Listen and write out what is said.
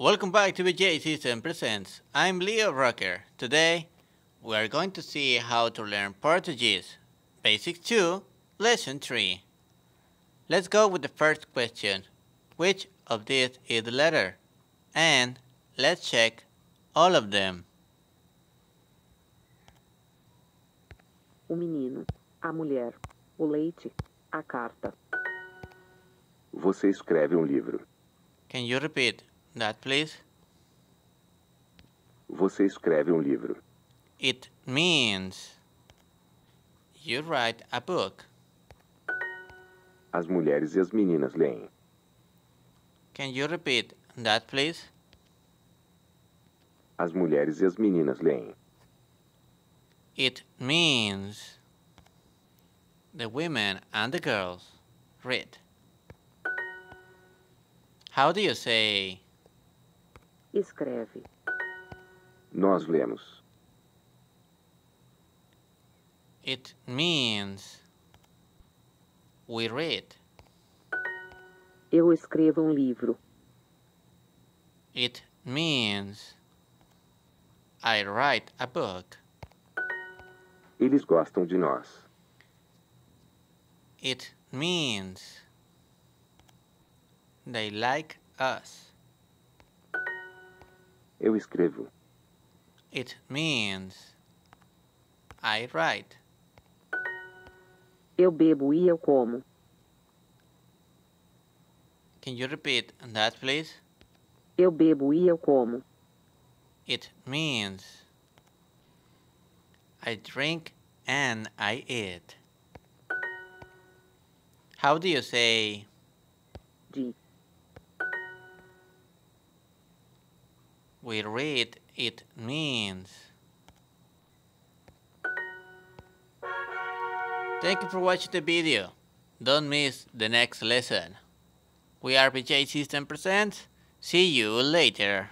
Welcome back to VJ System Presents. I'm Leo Rocker. Today we are going to see how to learn Portuguese, Basic 2, Lesson 3. Let's go with the first question. Which of these is the letter? And let's check all of them. O menino, a mulher, o leite, a carta. Você escreve livro. Can you repeat that, please? Você escreve livro. It means you write a book. As mulheres e as meninas leem. Can you repeat that, please? As mulheres e as meninas leem. It means the women and the girls read. How do you say? Escreve. Nós lemos. It means we read. Eu escrevo livro. It means I write a book. Eles gostam de nós. It means they like us. Eu escrevo. It means I write. Eu bebo e eu como. Can you repeat that, please? Eu bebo e eu como. It means I drink and I eat. How do you say? De. We read. It means. Thank you for watching the video. Don't miss the next lesson. We are BJ System Presents. See you later.